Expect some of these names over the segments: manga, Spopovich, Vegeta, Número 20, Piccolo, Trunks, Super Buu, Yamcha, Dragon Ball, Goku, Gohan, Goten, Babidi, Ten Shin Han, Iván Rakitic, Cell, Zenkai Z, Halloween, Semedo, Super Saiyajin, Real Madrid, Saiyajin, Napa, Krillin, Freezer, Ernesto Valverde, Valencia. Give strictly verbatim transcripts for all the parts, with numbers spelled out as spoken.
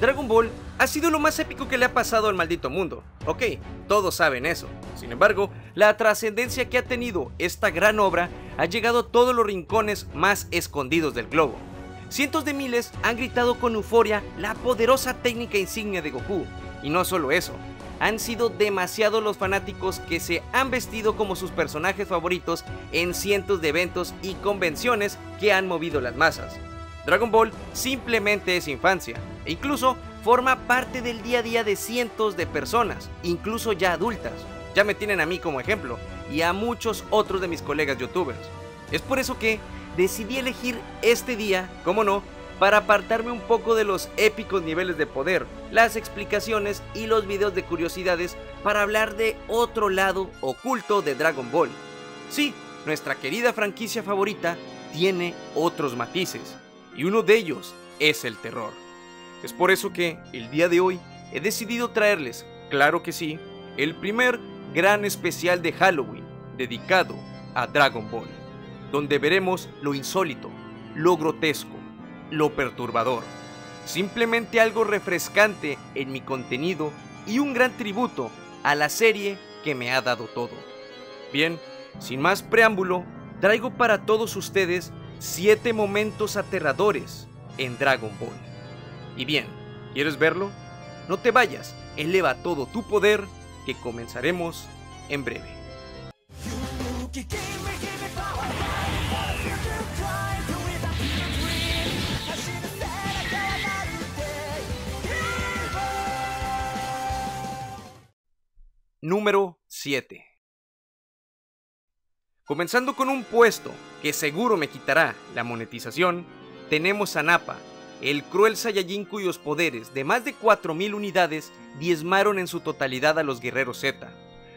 Dragon Ball ha sido lo más épico que le ha pasado al maldito mundo. Ok, todos saben eso. Sin embargo, la trascendencia que ha tenido esta gran obra ha llegado a todos los rincones más escondidos del globo. Cientos de miles han gritado con euforia la poderosa técnica insignia de Goku. Y no solo eso, han sido demasiados los fanáticos que se han vestido como sus personajes favoritos en cientos de eventos y convenciones que han movido las masas. Dragon Ball simplemente es infancia, e incluso forma parte del día a día de cientos de personas, incluso ya adultas. Ya me tienen a mí como ejemplo, y a muchos otros de mis colegas youtubers. Es por eso que decidí elegir este día, como no, para apartarme un poco de los épicos niveles de poder, las explicaciones y los videos de curiosidades para hablar de otro lado oculto de Dragon Ball. Sí, nuestra querida franquicia favorita tiene otros matices, y uno de ellos es el terror. Es por eso que el día de hoy he decidido traerles, claro que sí, el primer gran especial de Halloween dedicado a Dragon Ball, donde veremos lo insólito, lo grotesco, lo perturbador, simplemente algo refrescante en mi contenido y un gran tributo a la serie que me ha dado todo. Bien, sin más preámbulo, traigo para todos ustedes siete momentos aterradores en Dragon Ball. Y bien, ¿quieres verlo? No te vayas, eleva todo tu poder que comenzaremos en breve. Número siete. Comenzando con un puesto que seguro me quitará la monetización, tenemos a Napa, el cruel Saiyajin cuyos poderes de más de cuatro mil unidades diezmaron en su totalidad a los guerreros Z,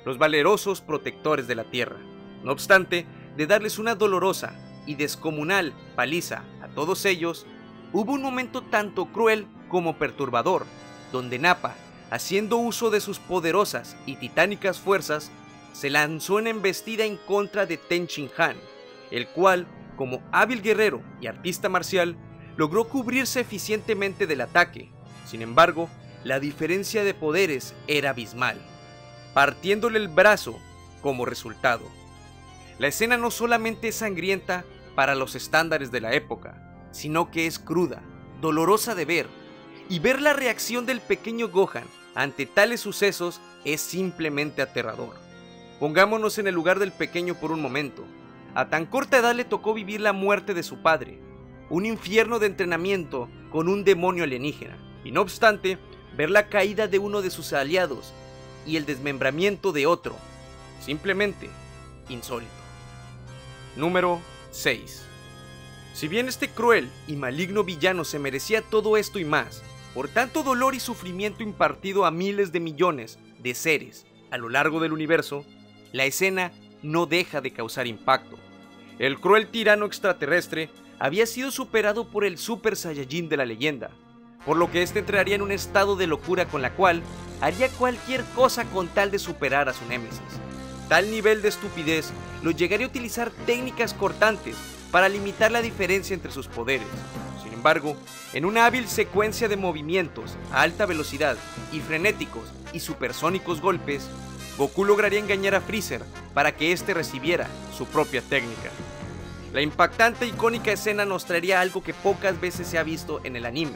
los valerosos protectores de la tierra. No obstante, de darles una dolorosa y descomunal paliza a todos ellos, hubo un momento tanto cruel como perturbador, donde Napa, haciendo uso de sus poderosas y titánicas fuerzas, se lanzó en embestida en contra de Ten Shin Han, el cual, como hábil guerrero y artista marcial, logró cubrirse eficientemente del ataque. Sin embargo, la diferencia de poderes era abismal, partiéndole el brazo como resultado. La escena no solamente es sangrienta para los estándares de la época, sino que es cruda, dolorosa de ver, y ver la reacción del pequeño Gohan ante tales sucesos es simplemente aterrador. Pongámonos en el lugar del pequeño por un momento. A tan corta edad le tocó vivir la muerte de su padre, un infierno de entrenamiento con un demonio alienígena, y no obstante, ver la caída de uno de sus aliados y el desmembramiento de otro, simplemente insólito. Número seis. Si bien este cruel y maligno villano se merecía todo esto y más, por tanto dolor y sufrimiento impartido a miles de millones de seres a lo largo del universo, la escena no deja de causar impacto. El cruel tirano extraterrestre había sido superado por el Super Saiyajin de la leyenda, por lo que este entraría en un estado de locura con la cual haría cualquier cosa con tal de superar a su némesis. Tal nivel de estupidez lo llegaría a utilizar técnicas cortantes para limitar la diferencia entre sus poderes. Sin embargo, en una hábil secuencia de movimientos a alta velocidad y frenéticos y supersónicos golpes, Goku lograría engañar a Freezer para que éste recibiera su propia técnica. La impactante e icónica escena nos traería algo que pocas veces se ha visto en el anime,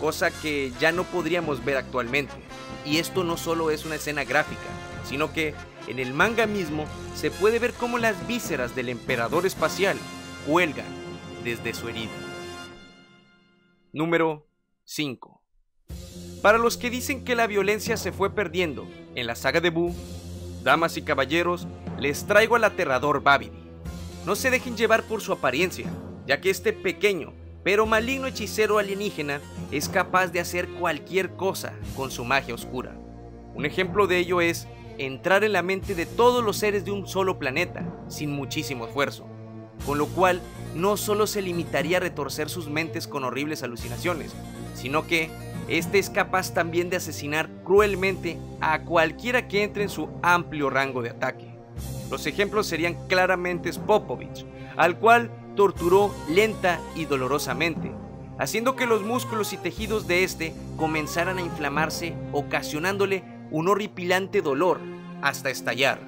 cosa que ya no podríamos ver actualmente. Y esto no solo es una escena gráfica, sino que en el manga mismo se puede ver cómo las vísceras del emperador espacial cuelgan desde su herida. Número cinco. Para los que dicen que la violencia se fue perdiendo en la saga de Buu, damas y caballeros, les traigo al aterrador Babidi. No se dejen llevar por su apariencia, ya que este pequeño pero maligno hechicero alienígena es capaz de hacer cualquier cosa con su magia oscura. Un ejemplo de ello es entrar en la mente de todos los seres de un solo planeta sin muchísimo esfuerzo, con lo cual no solo se limitaría a retorcer sus mentes con horribles alucinaciones, sino que este es capaz también de asesinar cruelmente a cualquiera que entre en su amplio rango de ataque. Los ejemplos serían claramente Spopovich, al cual torturó lenta y dolorosamente, haciendo que los músculos y tejidos de este comenzaran a inflamarse, ocasionándole un horripilante dolor hasta estallar.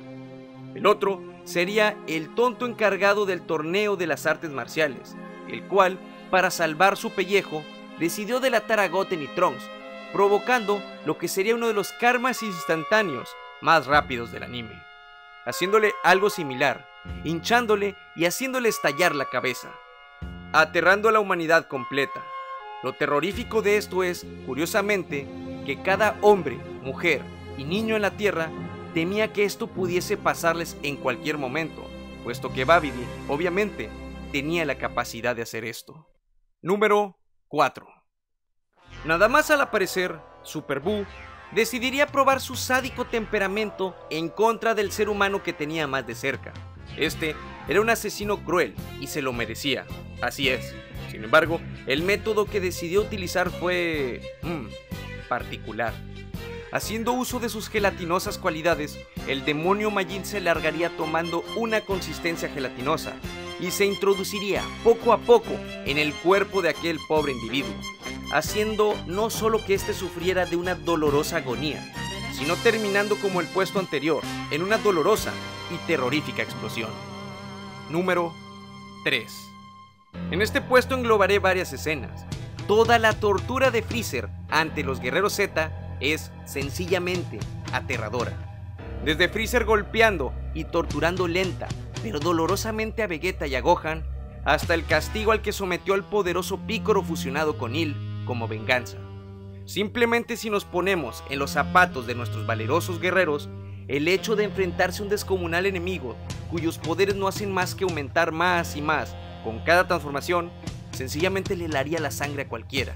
El otro sería el tonto encargado del torneo de las artes marciales, el cual, para salvar su pellejo, decidió delatar a Goten y Trunks, provocando lo que sería uno de los karmas instantáneos más rápidos del anime, haciéndole algo similar, hinchándole y haciéndole estallar la cabeza, aterrando a la humanidad completa. Lo terrorífico de esto es, curiosamente, que cada hombre, mujer y niño en la Tierra temía que esto pudiese pasarles en cualquier momento, puesto que Babidi, obviamente, tenía la capacidad de hacer esto. Número cuatro. Nada más al aparecer, Super Buu decidiría probar su sádico temperamento en contra del ser humano que tenía más de cerca. Este era un asesino cruel y se lo merecía, así es. Sin embargo, el método que decidió utilizar fue... Mmm, particular. Haciendo uso de sus gelatinosas cualidades, el demonio Majin se largaría tomando una consistencia gelatinosa y se introduciría poco a poco en el cuerpo de aquel pobre individuo, haciendo no solo que éste sufriera de una dolorosa agonía, sino terminando como el puesto anterior, en una dolorosa y terrorífica explosión. Número tres. En este puesto englobaré varias escenas. Toda la tortura de Freezer ante los guerreros Z es sencillamente aterradora. Desde Freezer golpeando y torturando lenta pero dolorosamente a Vegeta y a Gohan, hasta el castigo al que sometió al poderoso Piccolo fusionado con él como venganza. Simplemente si nos ponemos en los zapatos de nuestros valerosos guerreros, el hecho de enfrentarse a un descomunal enemigo cuyos poderes no hacen más que aumentar más y más con cada transformación, sencillamente le helaría la sangre a cualquiera.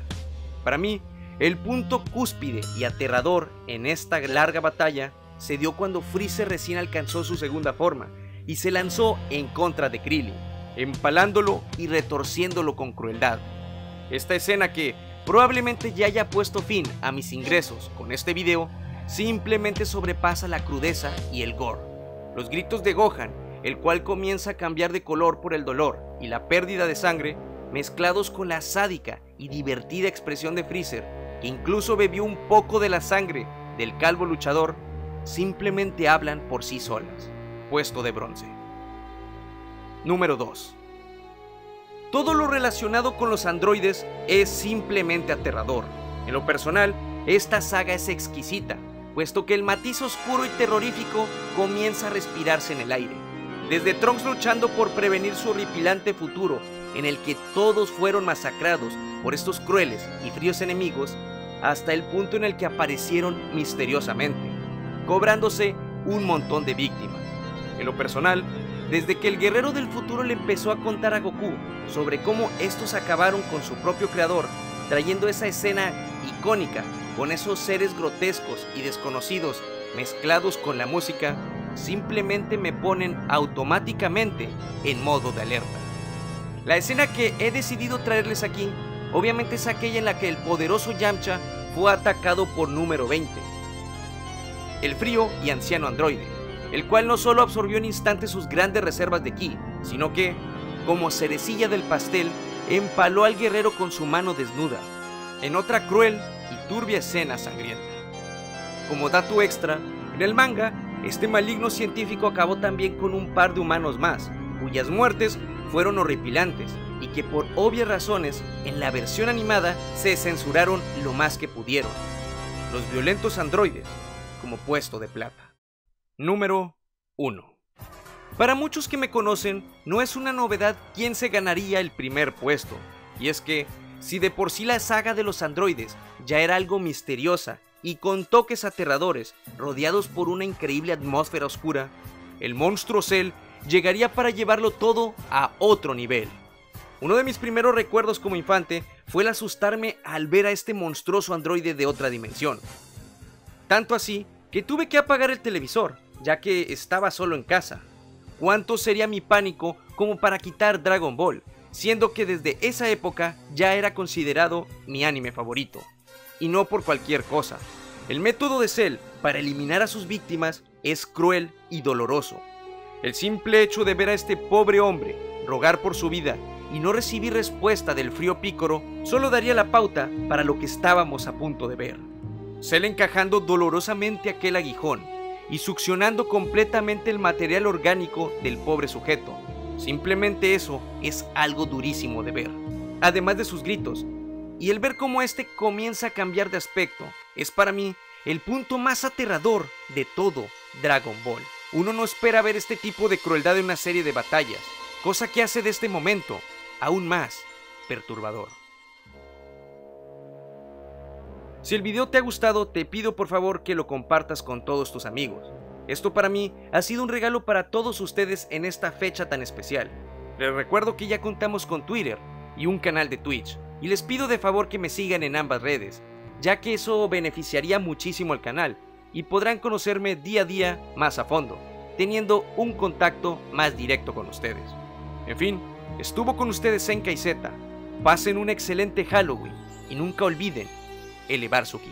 Para mí, el punto cúspide y aterrador en esta larga batalla se dio cuando Freezer recién alcanzó su segunda forma y se lanzó en contra de Krillin, empalándolo y retorciéndolo con crueldad. Esta escena, que probablemente ya haya puesto fin a mis ingresos con este video, simplemente sobrepasa la crudeza y el gore. Los gritos de Gohan, el cual comienza a cambiar de color por el dolor y la pérdida de sangre, mezclados con la sádica y divertida expresión de Freezer, que incluso bebió un poco de la sangre del calvo luchador, simplemente hablan por sí solas. Puesto de bronce. Número dos. Todo lo relacionado con los androides es simplemente aterrador. En lo personal, esta saga es exquisita, puesto que el matiz oscuro y terrorífico comienza a respirarse en el aire. Desde Trunks luchando por prevenir su horripilante futuro, en el que todos fueron masacrados por estos crueles y fríos enemigos, hasta el punto en el que aparecieron misteriosamente, cobrándose un montón de víctimas. En lo personal, desde que el guerrero del futuro le empezó a contar a Goku sobre cómo estos acabaron con su propio creador, trayendo esa escena icónica con esos seres grotescos y desconocidos mezclados con la música, simplemente me ponen automáticamente en modo de alerta. La escena que he decidido traerles aquí, obviamente, es aquella en la que el poderoso Yamcha fue atacado por Número veinte, el frío y anciano androide, el cual no solo absorbió en instantes sus grandes reservas de ki, sino que, como cerecilla del pastel, empaló al guerrero con su mano desnuda, en otra cruel y turbia escena sangrienta. Como dato extra, en el manga, este maligno científico acabó también con un par de humanos más, cuyas muertes fueron horripilantes y que por obvias razones en la versión animada se censuraron lo más que pudieron. Los violentos androides como puesto de plata. Número uno. Para muchos que me conocen, no es una novedad quién se ganaría el primer puesto, y es que si de por sí la saga de los androides ya era algo misteriosa y con toques aterradores, rodeados por una increíble atmósfera oscura, el monstruo Cell llegaría para llevarlo todo a otro nivel. Uno de mis primeros recuerdos como infante fue el asustarme al ver a este monstruoso androide de otra dimensión. Tanto así que tuve que apagar el televisor, ya que estaba solo en casa. ¿Cuánto sería mi pánico como para quitar Dragon Ball, siendo que desde esa época ya era considerado mi anime favorito? Y no por cualquier cosa. El método de Cell para eliminar a sus víctimas es cruel y doloroso. El simple hecho de ver a este pobre hombre rogar por su vida y no recibir respuesta del frío Piccolo solo daría la pauta para lo que estábamos a punto de ver. Cell encajando dolorosamente aquel aguijón y succionando completamente el material orgánico del pobre sujeto. Simplemente eso es algo durísimo de ver. Además de sus gritos, y el ver cómo este comienza a cambiar de aspecto, es para mí el punto más aterrador de todo Dragon Ball. Uno no espera ver este tipo de crueldad en una serie de batallas, cosa que hace de este momento aún más perturbador. Si el video te ha gustado, te pido por favor que lo compartas con todos tus amigos. Esto para mí ha sido un regalo para todos ustedes en esta fecha tan especial. Les recuerdo que ya contamos con Twitter y un canal de Twitch, y les pido de favor que me sigan en ambas redes, ya que eso beneficiaría muchísimo al canal y podrán conocerme día a día más a fondo, teniendo un contacto más directo con ustedes. En fin, estuvo con ustedes Zenkai Z. Pasen un excelente Halloween y nunca olviden elevar su ki.